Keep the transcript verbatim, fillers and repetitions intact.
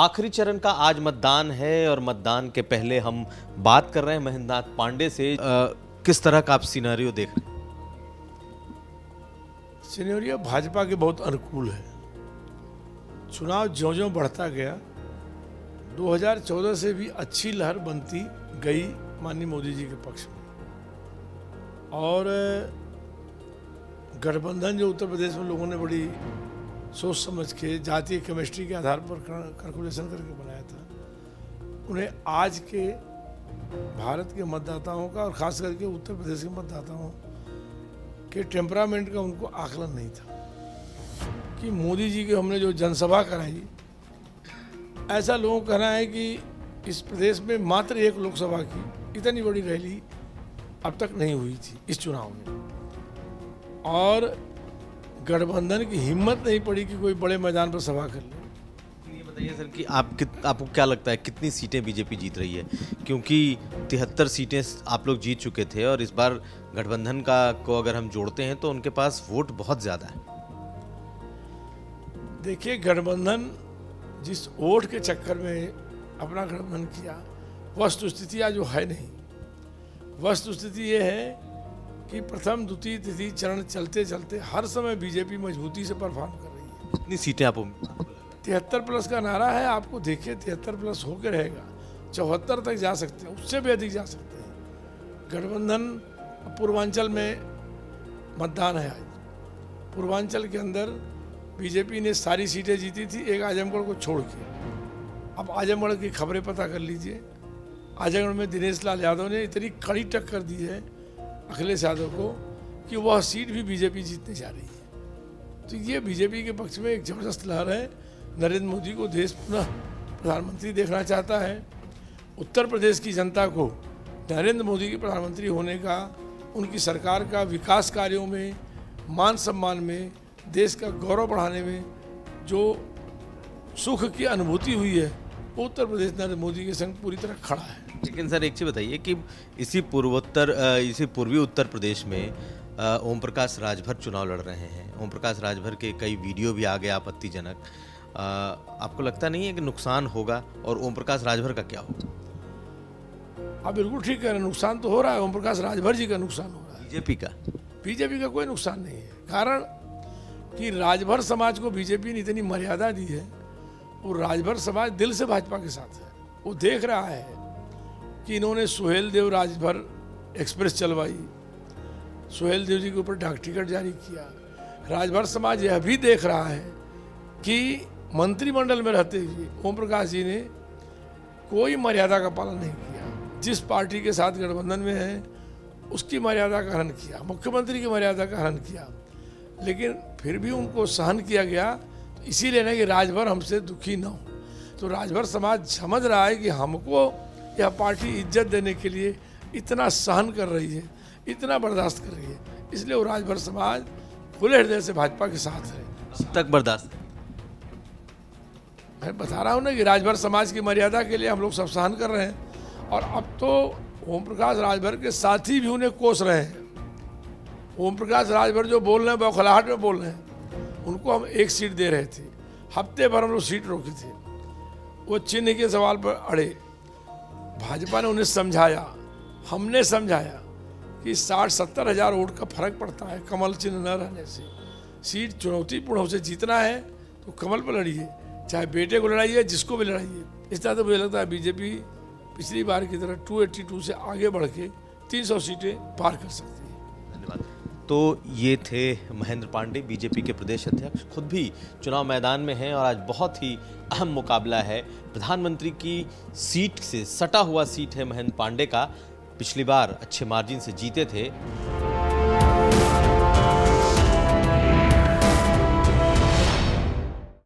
आखिरी चरण का आज मतदान है और मतदान के पहले हम बात कर रहे हैं महेंद्रनाथ पांडे से। आ, किस तरह का आप सिनेरियो देख रहे हैं? सिनेरियो भाजपा के बहुत अनुकूल है। चुनाव ज्यों ज्यों बढ़ता गया, दो हज़ार चौदह से भी अच्छी लहर बनती गई माननीय मोदी जी के पक्ष में। और गठबंधन जो उत्तर प्रदेश में लोगों ने बड़ी सोच समझ के जातीय केमिस्ट्री के आधार पर कैलकुलेशन करके बनाया था, उन्हें आज के भारत के मतदाताओं का और ख़ास करके उत्तर प्रदेश के मतदाताओं के टेम्परामेंट का उनको आकलन नहीं था कि मोदी जी के हमने जो जनसभा कराई, ऐसा लोगों का कहना है कि इस प्रदेश में मात्र एक लोकसभा की इतनी बड़ी रैली अब तक नहीं हुई थी इस चुनाव में। और गठबंधन की हिम्मत नहीं पड़ी कि कोई बड़े मैदान पर सभा कर ले। ये बताइए सर कि आप कित आपको क्या लगता है कितनी सीटें बीजेपी जीत रही है? क्योंकि तिहत्तर सीटें आप लोग जीत चुके थे और इस बार गठबंधन का को अगर हम जोड़ते हैं तो उनके पास वोट बहुत ज़्यादा है। देखिए, गठबंधन जिस वोट के चक्कर में अपना गठबंधन किया, वस्तुस्थिति आज वो है नहीं। वस्तुस्थिति ये है कि प्रथम द्वितीय तृतीय चरण चलते चलते हर समय बीजेपी मजबूती से परफॉर्म कर रही है। कितनी सीटें आप? तिहत्तर प्लस का नारा है, आपको देखिए तिहत्तर प्लस होकर रहेगा, चौहत्तर तक जा सकते हैं, उससे भी अधिक जा सकते हैं। गठबंधन पूर्वांचल में मतदान है आज। पूर्वांचल के अंदर बीजेपी ने सारी सीटें जीती थी एक आजमगढ़ को छोड़ के। अब आजमगढ़ की खबरें पता कर लीजिए। आजमगढ़ में दिनेश लाल यादव ने इतनी कड़ी टक्कर दी है अखिलेश यादव को कि वह सीट भी बीजेपी जीतने जा रही है। तो ये बीजेपी के पक्ष में एक जबरदस्त लहर है। नरेंद्र मोदी को देश पुनः प्रधानमंत्री देखना चाहता है। उत्तर प्रदेश की जनता को नरेंद्र मोदी के प्रधानमंत्री होने का, उनकी सरकार का विकास कार्यों में, मान सम्मान में, देश का गौरव बढ़ाने में जो सुख की अनुभूति हुई है, उत्तर प्रदेश नरेंद्र मोदी के संग पूरी तरह खड़ा है। लेकिन सर एक चीज़ बताइए कि इसी पूर्वोत्तर इसी पूर्वी उत्तर प्रदेश में ओम प्रकाश राजभर चुनाव लड़ रहे हैं। ओम प्रकाश राजभर के कई वीडियो भी आ गए आपत्तिजनक। आपको लगता नहीं है कि नुकसान होगा? और ओम प्रकाश राजभर का क्या होगा? आप बिल्कुल ठीक कह रहे हैं, नुकसान तो हो रहा है। ओम प्रकाश राजभर जी का नुकसान हो रहा है, बीजेपी का बीजेपी का कोई नुकसान नहीं है। कारण कि राजभर समाज को बीजेपी ने इतनी मर्यादा दी है। वो राजभर समाज दिल से भाजपा के साथ है। वो देख रहा है कि इन्होंने सुहेलदेव राजभर एक्सप्रेस चलवाई, सुहेलदेव जी के ऊपर डाक टिकट जारी किया। राजभर समाज यह भी देख रहा है कि मंत्रिमंडल में रहते हुए ओम प्रकाश जी ने कोई मर्यादा का पालन नहीं किया। जिस पार्टी के साथ गठबंधन में है उसकी मर्यादा का हनन किया, मुख्यमंत्री की मर्यादा का हनन किया, लेकिन फिर भी उनको सहन किया गया। तो इसीलिए ना कि राजभर हमसे दुखी ना हो। तो राजभर समाज समझ रहा है कि हमको यह पार्टी इज्जत देने के लिए इतना सहन कर रही है, इतना बर्दाश्त कर रही है, इसलिए वो राजभर समाज खुले हृदय से भाजपा के साथ है। अब तक बर्दाश्त, मैं बता रहा हूँ ना कि राजभर समाज की मर्यादा के लिए हम लोग सब सहन कर रहे हैं। और अब तो ओम प्रकाश राजभर के साथी भी उन्हें कोस रहे हैं। ओम प्रकाश राजभर जो बोल रहे हैं बौखलाहट में बोल रहे हैं। उनको हम एक सीट दे रहे थे, हफ्ते भर हम लोग सीट रोके थे। वो चिन्ह के सवाल पर अड़े। भाजपा ने उन्हें समझाया, हमने समझाया कि साठ सत्तर हज़ार वोट का फर्क पड़ता है कमल चिन्ह न रहने से। सीट चुनौतीपूर्ण से जीतना है तो कमल पर लड़िए, चाहे बेटे को लड़ाइए, जिसको भी लड़ाइए। इस तरह तो मुझे लगता है बीजेपी पिछली बार की तरह दो सौ बयासी से आगे बढ़ के तीन सौ सीटें पार कर सकती है। धन्यवाद। तो ये थे महेंद्र पांडे, बीजेपी के प्रदेश अध्यक्ष, खुद भी चुनाव मैदान में हैं और आज बहुत ही अहम मुकाबला है। प्रधानमंत्री की सीट से सटा हुआ सीट है महेंद्र पांडे का। पिछली बार अच्छे मार्जिन से जीते थे।